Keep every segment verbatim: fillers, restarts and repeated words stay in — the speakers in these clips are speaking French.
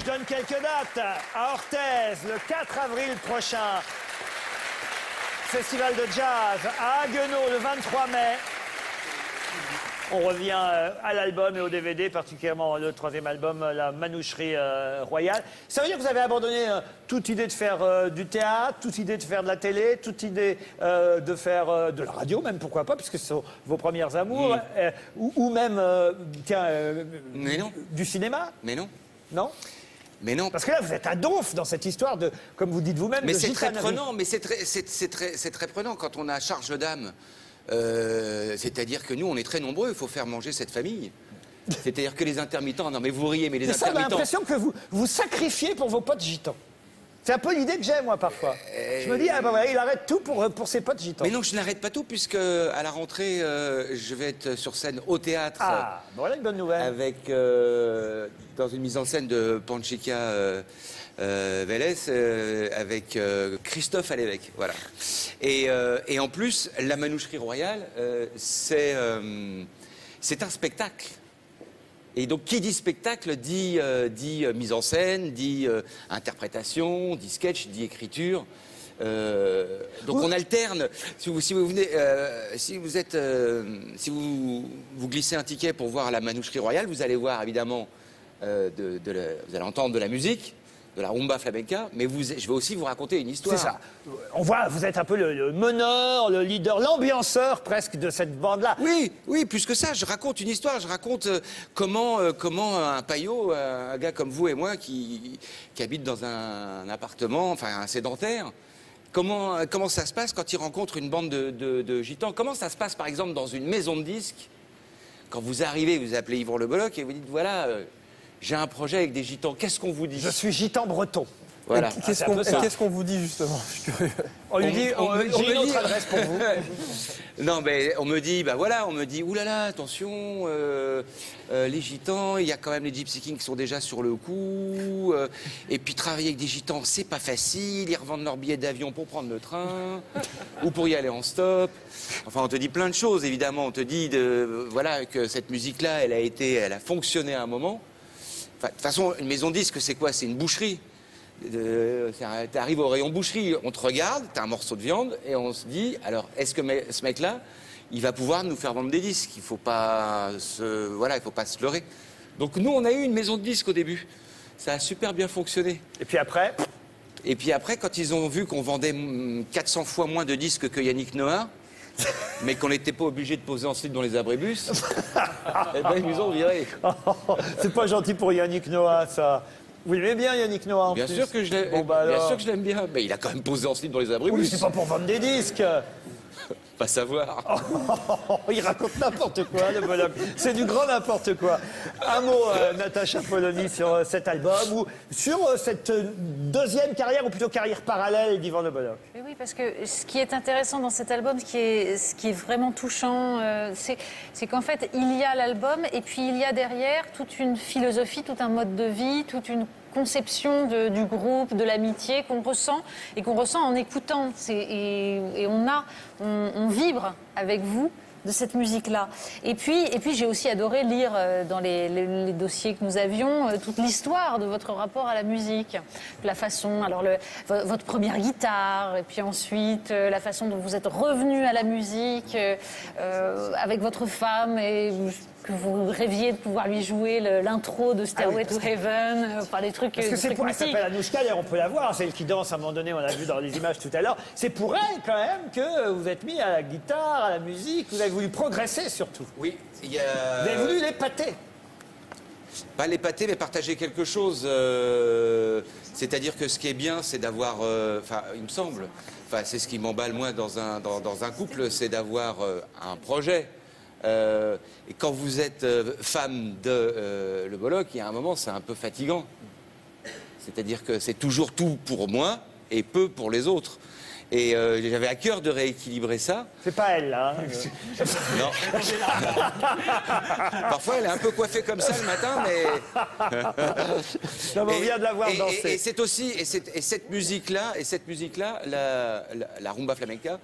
Je donne quelques dates à Orthez le quatre avril prochain. Festival de jazz à Haguenau le vingt-trois mai. On revient à l'album et au D V D, particulièrement le troisième album, La Manoucherie royale. Ça veut dire que vous avez abandonné toute idée de faire du théâtre, toute idée de faire de la télé, toute idée de faire de la radio, même, pourquoi pas, puisque ce sont vos premières amours, mmh. ou, ou même tiens, Mais non. du cinéma. Mais non. Non ? Mais non. Parce que là, vous êtes à donf dans cette histoire de, comme vous dites vous-même, mais c'est très prenant. Mais c'est très, c'est très, c'est très prenant quand on a charge d'âme. Euh, C'est-à-dire que nous, on est très nombreux. Il faut faire manger cette famille. C'est-à-dire que les intermittents. Non, mais vous riez, mais les intermittents. Ça, j'ai l'impression que vous vous sacrifiez pour vos potes gitans. C'est un peu l'idée que j'ai, moi, parfois. Euh... Je me dis, ah ben voilà, il arrête tout pour, pour ses potes gitans. Mais non, je n'arrête pas tout, puisque à la rentrée, euh, je vais être sur scène au théâtre. Ah, euh, voilà une bonne nouvelle. Avec, euh, dans une mise en scène de Panchika euh, euh, Vélez, euh, avec euh, Christophe Alévec. Voilà. Et, euh, et en plus, La Manoucherie royale, euh, c'est euh, un spectacle. Et donc, qui dit spectacle, dit, euh, dit euh, mise en scène, dit euh, interprétation, dit sketch, dit écriture. Euh, donc, Ouh. on alterne. Si vous, si vous venez, euh, si vous êtes, euh, si vous, vous glissez un ticket pour voir La Manoucherie royale, vous allez voir évidemment, euh, de, de la, vous allez entendre de la musique, de la rumba flamenca, mais vous, je vais aussi vous raconter une histoire. C'est ça. On voit, vous êtes un peu le, le meneur, le leader, l'ambianceur presque de cette bande-là. Oui, oui, plus que ça, je raconte une histoire, je raconte comment, comment un paillot, un gars comme vous et moi qui, qui habite dans un, un appartement, enfin un sédentaire, comment, comment ça se passe quand il rencontre une bande de, de, de gitans. Comment ça se passe par exemple dans une maison de disques, quand vous arrivez, vous appelez Yvan Le Bolloc'h et vous dites voilà... J'ai un projet avec des gitans. Qu'est-ce qu'on vous dit? Je suis gitan breton. Voilà. Qu'est-ce qu'on qu'est-ce qu'on vous dit justement? Je suis curieux. On lui dit, on, on, on, on j'ai une autre adresse pour vous. Non, mais on me dit, bah voilà, on me dit, oulala, attention, euh, euh, les gitans, il y a quand même les Gypsy Kings qui sont déjà sur le coup. Euh, et puis travailler avec des gitans, c'est pas facile. Ils revendent leurs billets d'avion pour prendre le train ou pour y aller en stop. Enfin, on te dit plein de choses, évidemment. On te dit, de, voilà, que cette musique-là, elle a été, elle a fonctionné à un moment. De toute façon, une maison de disque, c'est quoi? C'est une boucherie. Tu arrives au rayon boucherie, on te regarde, tu as un morceau de viande, et on se dit, alors, est-ce que me, ce mec-là, il va pouvoir nous faire vendre des disques? Il ne faut pas se, voilà, il faut pas se leurrer. Donc nous, on a eu une maison de disques au début. Ça a super bien fonctionné. Et puis après? Et puis après, quand ils ont vu qu'on vendait quatre cents fois moins de disques que Yannick Noah, mais qu'on n'était pas obligé de poser en slip dans les abribus, eh ben, ils nous ont virés. C'est pas gentil pour Yannick Noah, ça. Vous l'aimez bien, Yannick Noah, en bien plus. Sûr que je l'aime. Bon, bah, bien sûr que je l'aime bien. Mais il a quand même posé en slip dans les abribus. Oui, c'est pas pour vendre des disques. Pas savoir. Oh, il raconte n'importe quoi, le bonhomme. C'est du grand n'importe quoi. Un mot, euh, Natacha Polony, sur euh, cet album ou sur euh, cette euh, deuxième carrière, ou plutôt carrière parallèle d'Yvan Le Bolloc'h. Oui, oui, parce que ce qui est intéressant dans cet album, ce qui est, ce qui est vraiment touchant, euh, c'est qu'en fait, il y a l'album et puis il y a derrière toute une philosophie, tout un mode de vie, toute une conception de, du groupe, de l'amitié qu'on ressent et qu'on ressent en écoutant. Et, et on a, on, on vibre avec vous de cette musique-là. Et puis, et puis j'ai aussi adoré lire euh, dans les, les, les dossiers que nous avions euh, toute l'histoire de votre rapport à la musique. La façon, alors le, votre première guitare, et puis ensuite euh, la façon dont vous êtes revenu à la musique euh, avec votre femme et que vous rêviez de pouvoir lui jouer l'intro de Stairway ah oui, to Heaven, que... enfin des trucs... Parce que c'est pour elle, ça s'appelle Anouchka, on peut la voir, celle qui danse à un moment donné, on l'a vu dans les images tout à l'heure. C'est pour elle quand même que vous êtes mis à la guitare, à la musique, vous avez voulu progresser surtout. Oui, il y a... Vous avez voulu l'épater. Pas l'épater, mais partager quelque chose. Euh... C'est-à-dire que ce qui est bien, c'est d'avoir... Euh... Enfin, il me semble, enfin, c'est ce qui m'emballe moins dans un, dans, dans un couple, c'est d'avoir euh, un projet. Euh, et quand vous êtes euh, femme de euh, Le Bolloc'h, il y a un moment, c'est un peu fatigant. C'est-à-dire que c'est toujours tout pour moi et peu pour les autres. Et euh, j'avais à cœur de rééquilibrer ça. C'est pas elle, là. Hein. Non. Parfois, elle est un peu coiffée comme ça le matin, mais... non, mais on et, vient de la voir et, danser. Et, et c'est aussi... Et, et cette musique-là, et cette musique-là, la, la, la rumba flamenca,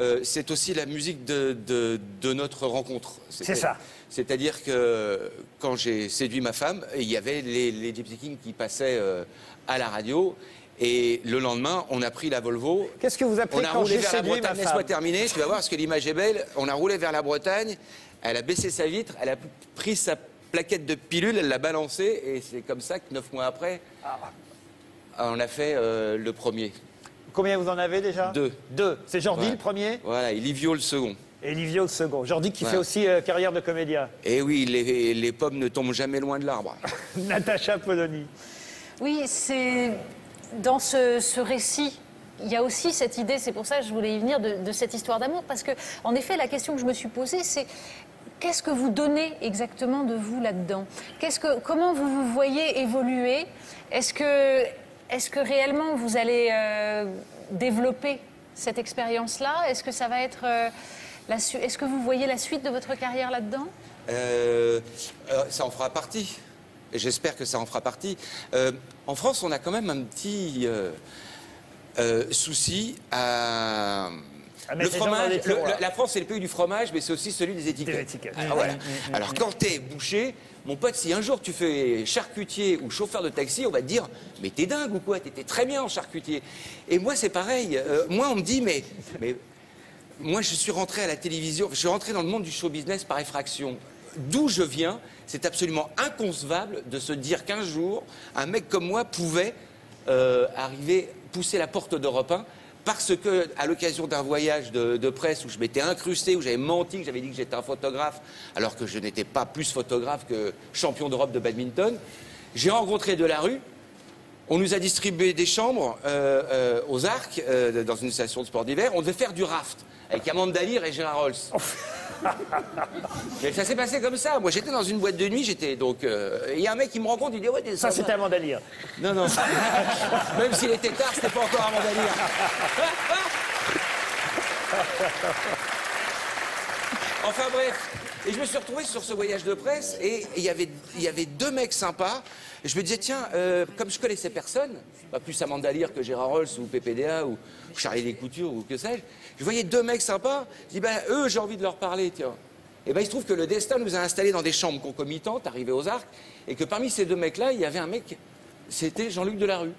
euh, c'est aussi la musique de, de, de notre rencontre. C'est ça. C'est-à-dire que quand j'ai séduit ma femme, il y avait les, les Gypsy Kings qui passaient euh, à la radio. Et le lendemain, on a pris la Volvo. Qu'est-ce que vous appelez quand on a roulé vers la Bretagne. Laisse-moi terminer, tu vas voir, parce que l'image est belle. On a roulé vers la Bretagne, elle a baissé sa vitre, elle a pris sa plaquette de pilule, elle l'a balancée, et c'est comme ça que neuf mois après, ah. on a fait euh, le premier. Combien vous en avez déjà? Deux. Deux. C'est Jordi ouais. le premier. Voilà, Elivio le second. Elivio le second. Jordi qui ouais. fait aussi euh, carrière de comédien. Eh oui, les, les pommes ne tombent jamais loin de l'arbre. Natacha Polony. Oui, c'est... Dans ce, ce récit, il y a aussi cette idée, c'est pour ça que je voulais y venir, de, de cette histoire d'amour. Parce que, en effet, la question que je me suis posée, c'est qu'est-ce que vous donnez exactement de vous là-dedans? Qu'est-ce que, comment vous vous voyez évoluer? Est-ce que, est-ce que réellement vous allez euh, développer cette expérience-là? Est-ce que ça va être... Euh, la su- est-ce que vous voyez la suite de votre carrière là-dedans? euh, euh, Ça en fera partie. J'espère que ça en fera partie. Euh, en France, on a quand même un petit euh, euh, souci à... Ah, le fromage, tours, le, la France, c'est le pays du fromage, mais c'est aussi celui des étiquettes. Des étiquettes. Ah, voilà. mmh, mmh, Alors, quand t'es boucher, mon pote, si un jour tu fais charcutier ou chauffeur de taxi, on va te dire « Mais t'es dingue ou quoi? T'étais très bien en charcutier. » Et moi, c'est pareil. Euh, moi, on me dit « Mais... mais... » Moi, je suis rentré à la télévision, je suis rentré dans le monde du show business par effraction. D'où je viens, c'est absolument inconcevable de se dire qu'un jour, un mec comme moi pouvait euh, arriver, pousser la porte d'Europe un, parce que, à l'occasion d'un voyage de, de presse où je m'étais incrusté, où j'avais menti, que j'avais dit que j'étais un photographe, alors que je n'étais pas plus photographe que champion d'Europe de badminton, j'ai rencontré Delarue. On nous a distribué des chambres euh, euh, aux Arcs, euh, dans une station de sport d'hiver. On devait faire du raft avec Amanda Lear et Gérard Rolls. Mais ça s'est passé comme ça. Moi, j'étais dans une boîte de nuit, j'étais donc... Il euh, y a un mec qui me rencontre, il dit... Ouais, ça, c'était Amanda Lear. Non, non. Même s'il était tard, c'était pas encore Amanda Lear. Enfin, bref... Et je me suis retrouvé sur ce voyage de presse et il y avait, y avait deux mecs sympas. Et je me disais, tiens, euh, comme je connaissais personne, pas plus Amanda Lear que Gérard Rolls ou P P D A ou Charlie Descoutures ou que sais-je, je voyais deux mecs sympas. Je dis, ben eux, j'ai envie de leur parler, tiens. Et ben il se trouve que le destin nous a installés dans des chambres concomitantes, arrivés aux Arcs, et que parmi ces deux mecs-là, il y avait un mec, c'était Jean-Luc Delarue.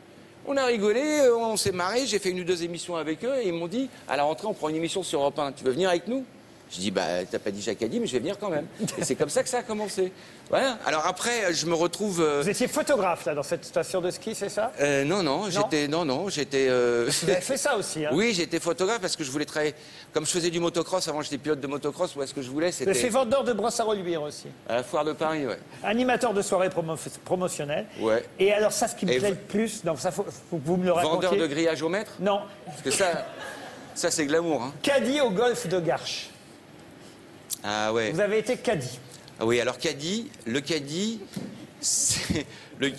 On a rigolé, on s'est marré, j'ai fait une ou deux émissions avec eux et ils m'ont dit, à la rentrée, on prend une émission sur Europe un, tu veux venir avec nous? Je dis, bah, t'as pas dit Jacques Addy, mais je vais venir quand même. Et c'est comme ça que ça a commencé. Voilà. Alors après, je me retrouve... Euh... Vous étiez photographe, là, dans cette station de ski, c'est ça? euh, Non, non, j'étais... Non, non, j'étais... Euh... Vous avez fait ça aussi, hein? Oui, j'étais photographe parce que je voulais travailler... Comme je faisais du motocross, avant j'étais pilote de motocross, où est-ce que je voulais, c'était... Vous avez fait vendeur de brosses à reluire aussi. À la foire de Paris, ouais. Animateur de soirées promo... promotionnelles. Ouais. Et alors ça, ce qui me Et plaît vous... le plus... Non, ça, faut... vous me le racontiez. Vendeur de grillage au mètre? Non. Parce que ça, ça c'est glamour, hein. Caddie au golfe de Garches. Ah ouais. Vous avez été caddie. Ah oui, alors caddie, le caddie, le,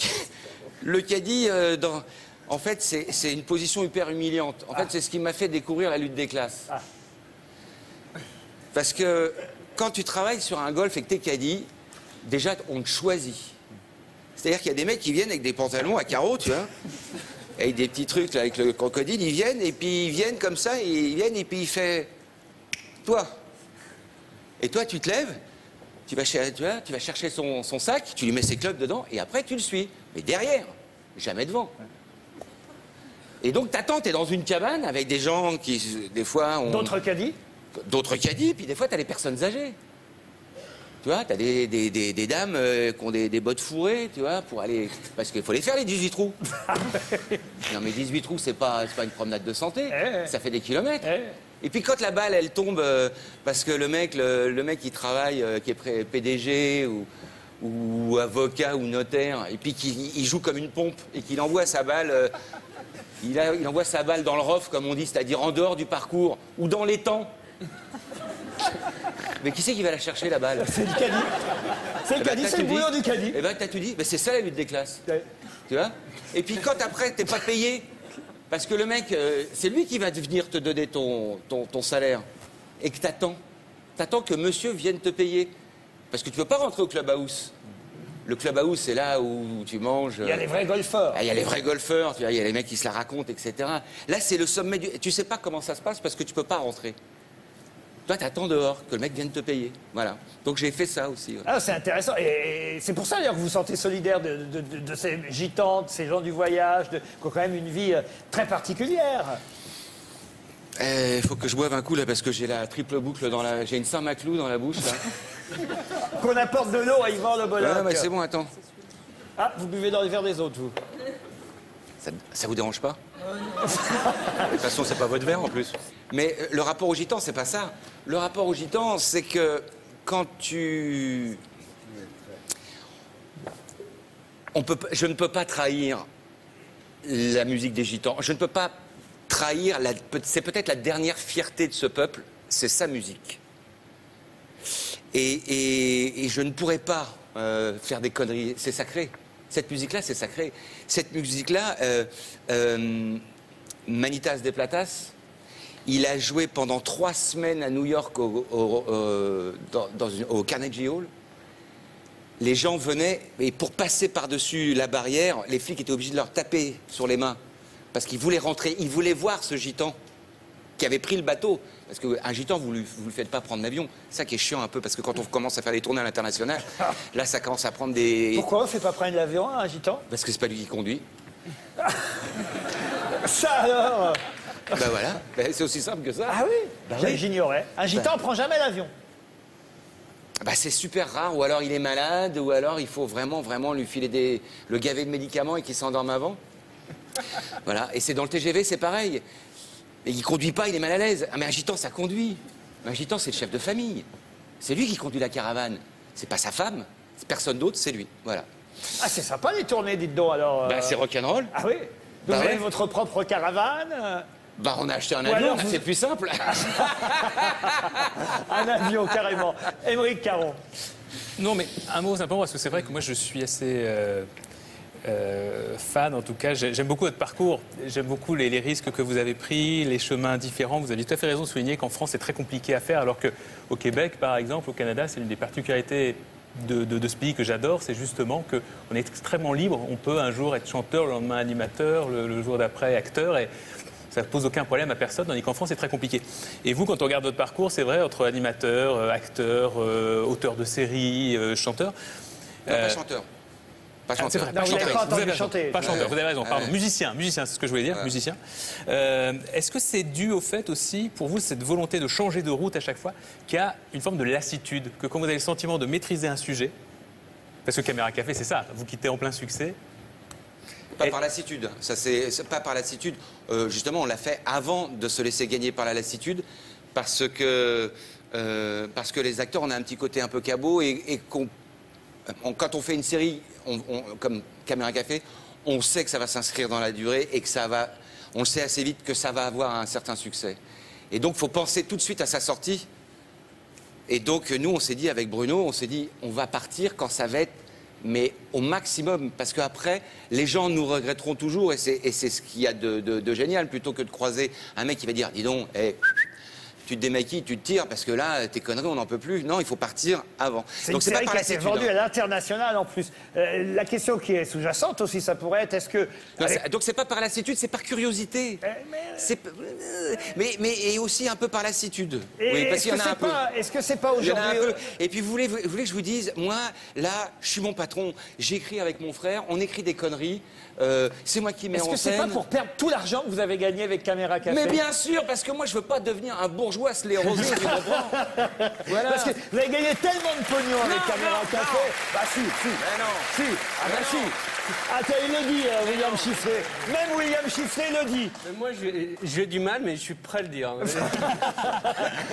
le caddie, euh, dans... en fait, c'est une position hyper humiliante. En ah. fait, c'est ce qui m'a fait découvrir la lutte des classes. Ah. Parce que quand tu travailles sur un golf et que t'es caddie, déjà, on te choisit. C'est-à-dire qu'il y a des mecs qui viennent avec des pantalons à carreaux, tu vois, avec des petits trucs là, avec le crocodile, ils viennent, et puis ils viennent comme ça, et ils viennent, et puis ils font... Toi. Et toi, tu te lèves, tu vas, cher tu vas, tu vas chercher son, son sac, tu lui mets ses clubs dedans, et après, tu le suis. Mais derrière, jamais devant. Et donc, t'attends, t'es dans une cabane avec des gens qui, des fois... Ont... D'autres caddies. D'autres caddies, puis des fois, t'as les personnes âgées. Tu vois, t'as des, des, des, des dames euh, qui ont des, des bottes fourrées, tu vois, pour aller... Parce qu'il faut les faire, les dix-huit trous. Non, mais dix-huit trous, c'est pas, pas une promenade de santé. Eh, ça fait des kilomètres. Eh. Et puis quand la balle, elle tombe, euh, parce que le mec, le, le mec qui travaille, euh, qui est P D G ou, ou avocat ou notaire, et puis qu'il joue comme une pompe et qu'il envoie sa balle, euh, il, a, il envoie sa balle dans le rough, comme on dit, c'est-à-dire en dehors du parcours ou dans les temps. Mais qui c'est qui va la chercher, la balle? C'est le caddie. C'est le caddie, c'est le boulot du caddie. Eh ben t'as tout dit, ben, c'est ça la lutte des classes. Ouais. Tu vois? Et puis quand après t'es pas payé. Parce que le mec, euh, c'est lui qui va venir te donner ton, ton, ton salaire. Et que t'attends. T'attends que monsieur vienne te payer. Parce que tu peux pas rentrer au club house. Le club house, c'est là où tu manges. Il y a les vrais golfeurs. Il y a les vrais golfeurs, tu vois, il y a les mecs qui se la racontent, et cetera. Là, c'est le sommet du. Tu sais pas comment ça se passe parce que tu peux pas rentrer. Toi, t'attends dehors que le mec vienne te payer. Voilà. Donc j'ai fait ça aussi. Ouais. Ah, c'est intéressant. Et, et c'est pour ça d'ailleurs que vous vous sentez solidaire de, de, de, de ces gitans, de ces gens du voyage, de, qui ont quand même une vie euh, très particulière. Il faut que je boive un coup là parce que j'ai la triple boucle dans la. J'ai une Saint-Maclou dans la bouche là. Qu'on apporte de l'eau à Yvan Le Bolloc'h. Ouais, mais c'est bon, attends. Ah, vous buvez dans les verres des autres, vous. Ça, ça vous dérange pas? De toute façon, c'est pas votre verre en plus. Mais le rapport aux gitans, c'est pas ça. Le rapport aux gitans, c'est que quand tu. On peut, je ne peux pas trahir la musique des gitans. Je ne peux pas trahir. La... C'est peut-être la dernière fierté de ce peuple, c'est sa musique. Et, et, et je ne pourrais pas euh, faire des conneries. C'est sacré. Cette musique-là, c'est sacré. Cette musique-là, euh, euh, Manitas de Platas, il a joué pendant trois semaines à New York au, au, au, dans, dans une, au Carnegie Hall. Les gens venaient, et pour passer par-dessus la barrière, les flics étaient obligés de leur taper sur les mains. Parce qu'ils voulaient rentrer, ils voulaient voir ce gitan qui avait pris le bateau. Parce qu'un gitan, vous ne lui, lui faites pas prendre l'avion. Ça qui est chiant un peu, parce que quand on commence à faire des tournées à l'international, là, ça commence à prendre des... Pourquoi on ne fait pas prendre l'avion à un gitan? Parce que c'est pas lui qui conduit. Ça alors? Ben voilà, ben, c'est aussi simple que ça. Ah oui, ben oui. J'ignorais. Un gitan ben... prend jamais l'avion. Ben c'est super rare, ou alors il est malade, ou alors il faut vraiment, vraiment lui filer des... le gaver de médicaments et qu'il s'endorme avant. Voilà, et c'est dans le T G V, c'est pareil. Et il conduit pas, il est mal à l'aise. Ah, mais un gitan, ça conduit. Un gitan, c'est le chef de famille. C'est lui qui conduit la caravane. C'est pas sa femme, c'est personne d'autre, c'est lui. Voilà. Ah, c'est sympa les tournées, dites donc alors. Euh... Bah, c'est rock'n'roll. Ah oui. Donc bah, vous ouais. avez votre propre caravane. Euh... Bah, on a acheté un avion, alors, là, vous... c'est plus simple. Un avion, carrément. Aymeric Caron. Non, mais un mot important, parce que c'est vrai que moi, je suis assez. Euh... Euh, fan, en tout cas, j'aime beaucoup votre parcours, j'aime beaucoup les, les risques que vous avez pris, les chemins différents. Vous avez tout à fait raison de souligner qu'en France, c'est très compliqué à faire, alors qu'au Québec, par exemple, au Canada, c'est une des particularités de, de, de ce pays que j'adore, c'est justement qu'on est extrêmement libre. On peut un jour être chanteur, le lendemain animateur, le, le jour d'après acteur, et ça ne pose aucun problème à personne, tandis qu'en France, c'est très compliqué. Et vous, quand on regarde votre parcours, c'est vrai, entre animateur, acteur, euh, auteur de séries, euh, chanteur... Non, euh, pas chanteur. Pas chanteur. Ah, vrai, non, pas vous chanteur. Pas vous avez chanter. Pas chanteur, ouais. Vous avez raison. Pardon, ouais. musicien, musicien, c'est ce que je voulais dire, ouais. musicien. Euh, Est-ce que c'est dû au fait aussi, pour vous, cette volonté de changer de route à chaque fois, qu'il y a une forme de lassitude, que quand vous avez le sentiment de maîtriser un sujet, parce que Caméra Café, c'est ça, vous quittez en plein succès. Pas et... par lassitude. Ça, c'est pas par lassitude. Euh, justement, on l'a fait avant de se laisser gagner par la lassitude, parce que euh, parce que les acteurs, on a un petit côté un peu cabot et, et qu'on On, quand on fait une série on, on, comme Caméra Café, on sait que ça va s'inscrire dans la durée et que ça va... On le sait assez vite que ça va avoir un certain succès. Et donc, il faut penser tout de suite à sa sortie. Et donc, nous, on s'est dit, avec Bruno, on s'est dit, on va partir quand ça va être, mais au maximum. Parce qu'après, les gens nous regretteront toujours et c'est ce qu'il y a de, de, de génial, plutôt que de croiser un mec qui va dire, dis donc, hé... Hey, tu te démaquilles, tu te tires, parce que là, tes conneries, on n'en peut plus. Non, il faut partir avant. Donc c'est pas par lassitude. C'est vendu à l'international en plus. Euh, la question qui est sous-jacente aussi, ça pourrait être, est-ce que... Non, avec... est... Donc c'est pas par lassitude, c'est par curiosité. Euh, mais... mais mais et aussi un peu par lassitude. Et oui, parce qu'il y en a un peu. Est-ce que c'est pas aujourd'hui... Et puis vous voulez, vous voulez que je vous dise, moi, là, je suis mon patron. J'écris avec mon frère, on écrit des conneries. Euh, c'est moi qui mets en scène. Est-ce que c'est pas pour perdre tout l'argent que vous avez gagné avec Caméra Café? Mais bien sûr, parce que moi, je veux pas devenir un bourgeois. Les rosés, tu comprends? Voilà. Parce que vous avez gagné tellement de pognon avec Caméra Café. Bah si, si. Ben non. Si. Ah ben si. Ah t'as eu le dit, euh, William Chiffret. Même William Chiffret le dit. Mais moi, j'ai du mal, mais je suis prêt à le dire.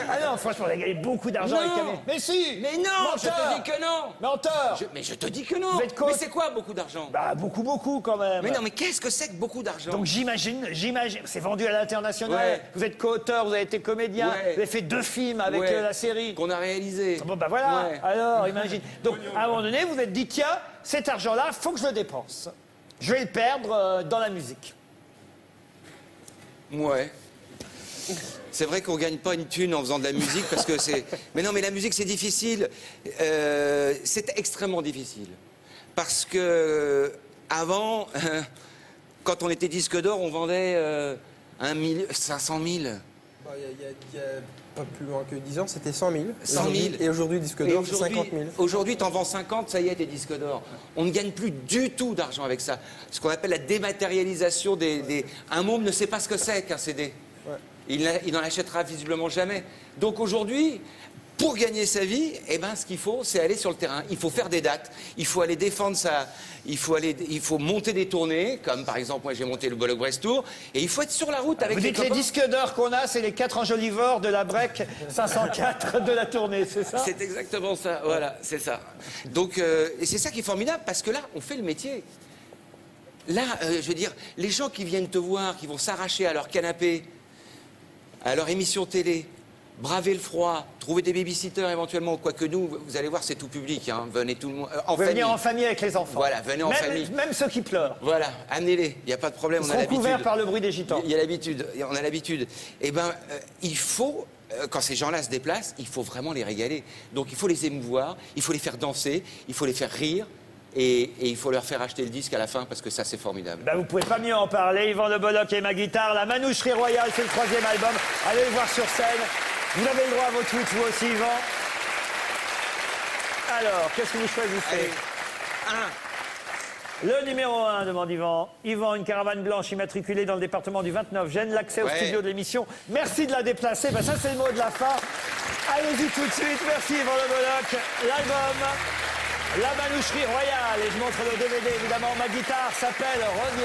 Ah non, franchement, vous avez gagné beaucoup d'argent avec Caméra. Mais si. Mais non, menteur. Je te dis que non. Menteur. Je, mais je te dis que non. Mais c'est quoi beaucoup d'argent? Bah beaucoup, beaucoup quand même. Mais non, mais qu'est-ce que c'est que beaucoup d'argent? Donc j'imagine, j'imagine, c'est vendu à l'international. Ouais. Vous êtes co-auteur, vous avez été comédien. Ouais. Vous avez fait deux films avec ouais. la série. Qu'on a réalisé. Bon, bah voilà. Ouais. Alors, imagine. Donc, à un moment donné, vous vous êtes dit, tiens, cet argent-là, faut que je le dépense. Je vais le perdre euh, dans la musique. Ouais. C'est vrai qu'on gagne pas une thune en faisant de la musique parce que c'est... Mais non, mais la musique, c'est difficile. Euh, c'est extrêmement difficile. Parce que avant, quand on était disque d'or, on vendait euh, un million, cinq cent mille. Il y a pas plus loin que dix ans, c'était cent mille. cent mille. Et aujourd'hui, disque d'or, c'est cinquante mille. Aujourd'hui, t'en vends cinquante, ça y est, t'es disque d'or. On ne gagne plus du tout d'argent avec ça. Ce qu'on appelle la dématérialisation des... des... Un môme ne sait pas ce que c'est qu'un C D. Ouais. Il, il n'en achètera visiblement jamais. Donc aujourd'hui, pour gagner sa vie, eh ben, ce qu'il faut, c'est aller sur le terrain. Il faut faire des dates, il faut aller défendre sa... Il faut, aller... il faut monter des tournées, comme par exemple, moi j'ai monté le Bol d'Ouest Tour, et il faut être sur la route avec... Vous dites les disques d'or qu'on a, c'est les quatre enjolivores de la Brec cinq cent quatre de la tournée, c'est ça? C'est exactement ça, voilà, c'est ça. Donc, euh, et c'est ça qui est formidable, parce que là, on fait le métier. Là, euh, je veux dire, les gens qui viennent te voir, qui vont s'arracher à leur canapé, à leur émission télé, braver le froid, trouver des babysitters éventuellement, quoique nous, vous allez voir, c'est tout public, hein. Venez tout le monde, euh, en famille. Venez en famille avec les enfants. Voilà, venez en même, famille. Même ceux qui pleurent. Voilà, amenez-les, il n'y a pas de problème, Ils on a l'habitude. Ils sont couverts par le bruit des gitans. Il y a l'habitude, on a l'habitude. Eh bien, euh, il faut, euh, quand ces gens-là se déplacent, il faut vraiment les régaler. Donc il faut les émouvoir, il faut les faire danser, il faut les faire rire. Et, et il faut leur faire acheter le disque à la fin parce que ça, c'est formidable. Bah, vous pouvez pas mieux en parler. Yvan Le Bolloc'h et ma guitare. La Manoucherie royale, c'est le troisième album. Allez le voir sur scène. Vous avez le droit à vos tweets, vous aussi, Yvan. Alors, qu'est-ce que vous choisissez? un. Le numéro un, demande Yvan. Yvan, une caravane blanche immatriculée dans le département du vingt-neuf. Gêne l'accès ouais. au studio de l'émission. Merci de la déplacer. Bah, ça, c'est le mot de la fin. Allez-y tout de suite. Merci, Yvan Le Bolloc'h. L'album... La Manoucherie royale, et je montre le D V D évidemment, ma guitare s'appelle Reviens.